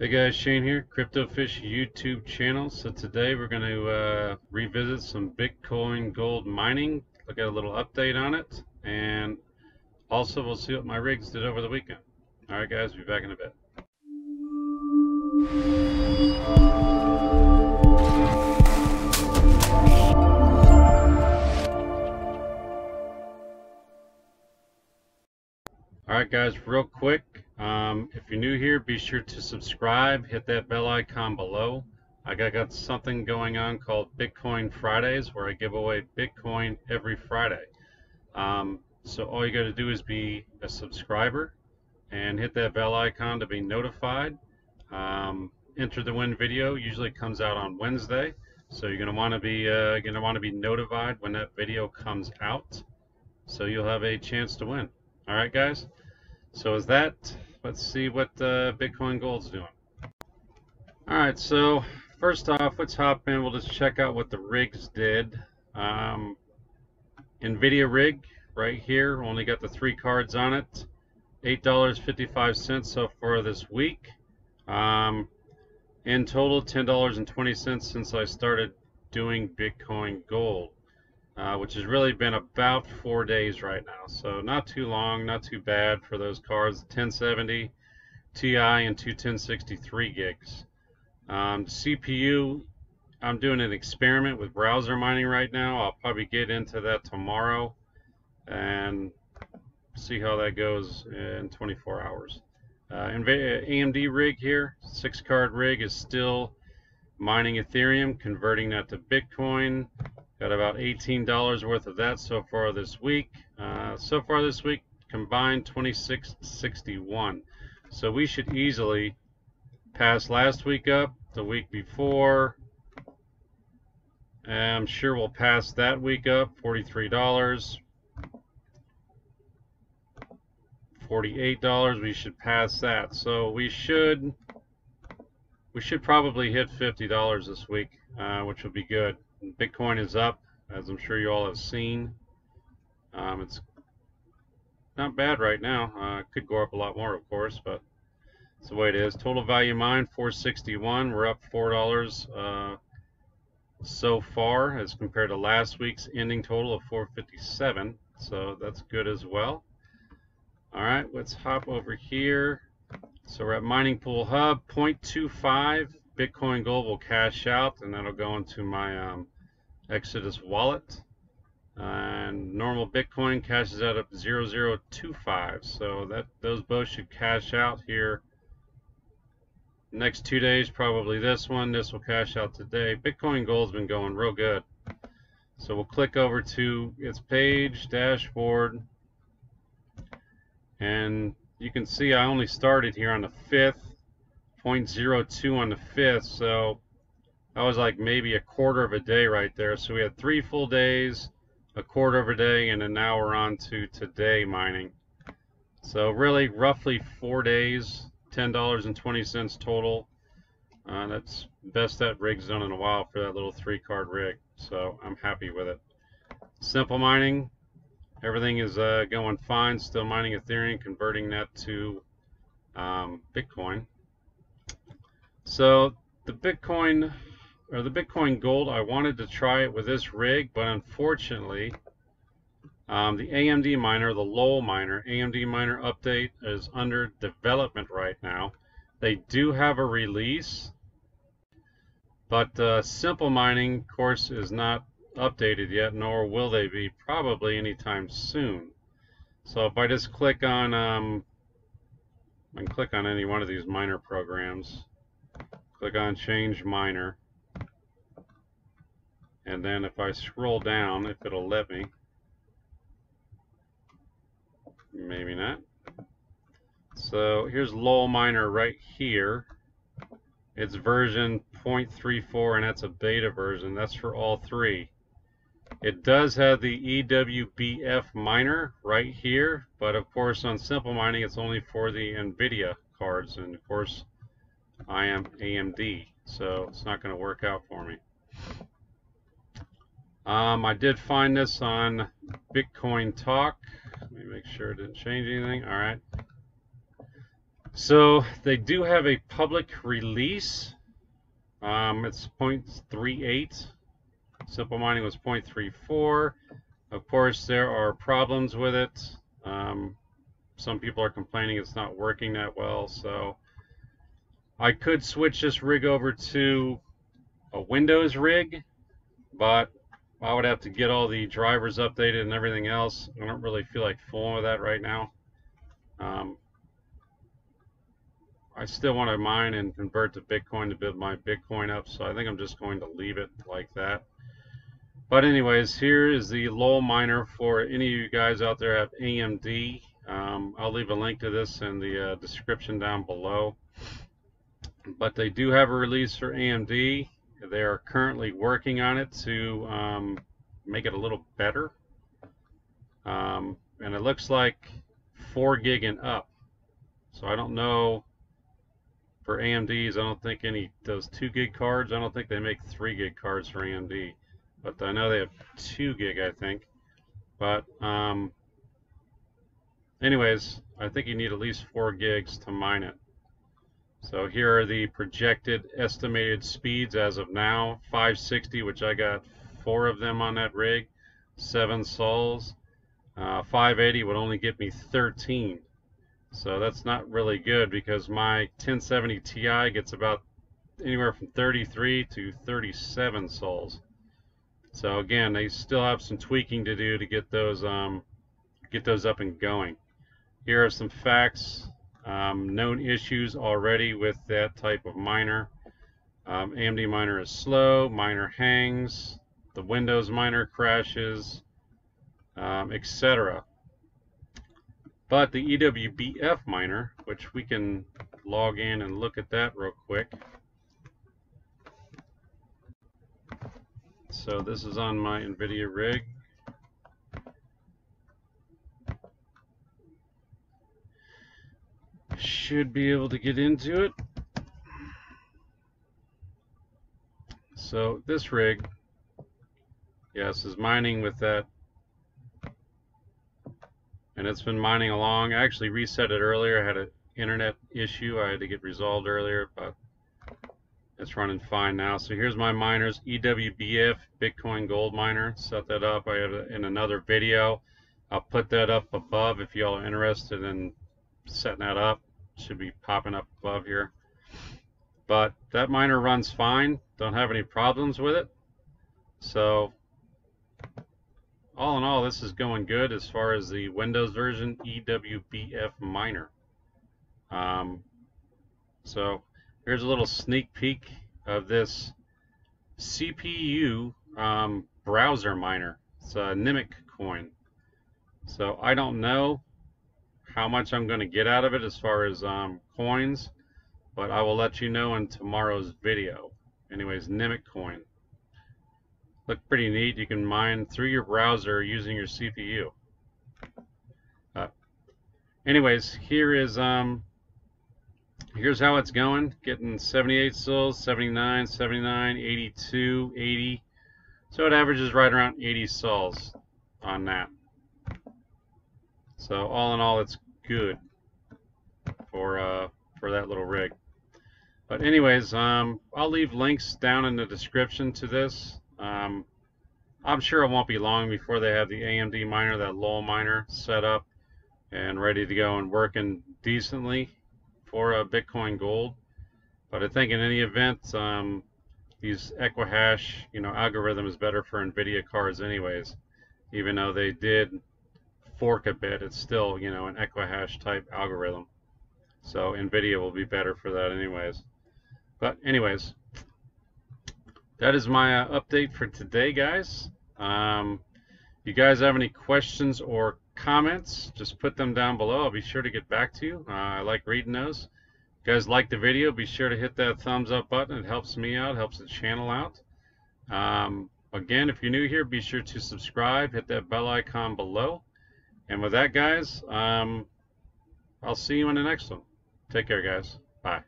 Hey guys, Shane here, CryptoFish YouTube channel. So today we're going to revisit some Bitcoin Gold mining, look at a little update on it, and also we'll see what my rigs did over the weekend. All right guys, we'll be back in a bit. All right guys, real quick. If you're new here, be sure to subscribe, hit that bell icon below. I got something going on called Bitcoin Fridays where I give away Bitcoin every Friday. So all you got to do is be a subscriber and hit that bell icon to be notified. Enter the win video usually comes out on Wednesday, so you're gonna want to be notified when that video comes out, so you'll have a chance to win. All right guys. So is that, let's see what Bitcoin Gold's doing. All right, so first off, let's hop in. We'll just check out what the rigs did. NVIDIA rig right here, only got the 3 cards on it. $8.55 so far this week. In total, $10.20 since I started doing Bitcoin Gold, which has really been about 4 days right now. So not too long, not too bad for those cards, 1070 Ti and 2 1063 gigs. CPU, I'm doing an experiment with browser mining right now. I'll probably get into that tomorrow and see how that goes in 24 hours. AMD rig here, 6 card rig, is still mining Ethereum, converting that to Bitcoin. Got about $18 worth of that so far this week. So far this week, combined $26.61. So we should easily pass last week up, the week before. And I'm sure we'll pass that week up, $43. $48, we should pass that. So we should probably hit $50 this week, which will be good. Bitcoin is up, as I'm sure you all have seen. It's not bad right now. It could go up a lot more, of course, but it's the way it is. Total value mined, 461. We're up $4 so far as compared to last week's ending total of 457. So that's good as well. All right, let's hop over here. So we're at Mining Pool Hub, 0.25. Bitcoin Gold will cash out, and that'll go into my Exodus wallet, and normal Bitcoin cashes out at 0025. So that those both should cash out here next 2 days. Probably this will cash out today. Bitcoin Gold's been going real good. So we'll click over to its page, dashboard, and you can see I only started here on the 5th, 0.02 on the 5th, so that was like maybe a quarter of a day right there. So we had 3 full days, a quarter of a day, and then now we're on to today mining. So really roughly 4 days, $10.20 total. That's best that rig's done in a while for that little 3 card rig, so I'm happy with it. Simple Mining, everything is going fine, still mining Ethereum, converting that to Bitcoin. So the Bitcoin Gold, I wanted to try it with this rig, but unfortunately the AMD miner, the lolminer, AMD miner update is under development right now. They do have a release, but Simple Mining, of course, is not updated yet, nor will they be probably anytime soon. So if I just click on I can click on any one of these miner programs. Click on change miner, and then if I scroll down, if it'll let me, maybe not. So here's lolminer right here. It's version 0.34, and that's a beta version. That's for all 3. It does have the EWBF Miner right here, but of course on Simple Mining it's only for the NVIDIA cards, and of course I am AMD, so it's not going to work out for me. I did find this on Bitcoin Talk. Let me make sure it didn't change anything. All right. So they do have a public release. It's 0.38. Simple Mining was 0.34. Of course, there are problems with it. Some people are complaining it's not working that well. So I could switch this rig over to a Windows rig, but I would have to get all the drivers updated and everything else. I don't really feel like fooling with that right now. I still want to mine and convert to Bitcoin to build my Bitcoin up, so I think I'm just going to leave it like that. But anyways, here is the lolminer for any of you guys out there at AMD. I'll leave a link to this in the description down below. But they do have a release for AMD. They are currently working on it to make it a little better. And it looks like 4 gig and up. So I don't know for AMDs, I don't think any those 2 gig cards, I don't think they make 3 gig cards for AMD. But I know they have 2 gig, I think. But anyways, I think you need at least 4 gigs to mine it. So here are the projected estimated speeds as of now. 560, which I got 4 of them on that rig, 7 sols. 580 would only get me 13. So that's not really good because my 1070 Ti gets about anywhere from 33 to 37 sols. So again, they still have some tweaking to do to get those up and going. Here are some facts. Known issues already with that type of miner. AMD miner is slow, miner hangs, the Windows miner crashes, etc. But the EWBF miner, which we can log in and look at that real quick. So this is on my NVIDIA rig. Should be able to get into it. So this rig, yes, is mining with that, and it's been mining along. I actually reset it earlier. I had an internet issue I had to get resolved earlier, but it's running fine now. So here's my miners, EWBF Bitcoin Gold miner. Set that up. I had in another video. I'll put that up above if y'all are interested in setting that up. Should be popping up above here. But that miner runs fine, don't have any problems with it. So all in all, this is going good as far as the Windows version EWBF miner. So here's a little sneak peek of this CPU browser miner. It's a Nimiq coin. So I don't know how much I'm going to get out of it as far as coins, but I will let you know in tomorrow's video. Anyways, Nimiq coin. Look pretty neat. You can mine through your browser using your CPU. Anyways, here is here's how it's going. Getting 78 souls, 79, 79, 82, 80. So it averages right around 80 souls on that. So all in all, it's good for that little rig. But anyways, I'll leave links down in the description to this. I'm sure it won't be long before they have the AMD miner, that lolminer, set up and ready to go and working decently for Bitcoin Gold. But I think in any event, these Equihash, algorithm is better for NVIDIA cards anyways, even though they did fork a bit. It's still, an Equihash type algorithm. So NVIDIA will be better for that anyways. But anyways, that is my update for today, guys. If you guys have any questions or comments, just put them down below. I'll be sure to get back to you. I like reading those. If you guys like the video, be sure to hit that thumbs up button. It helps me out, helps the channel out. Again, if you're new here, be sure to subscribe, hit that bell icon below. And with that, guys, I'll see you in the next one. Take care, guys. Bye.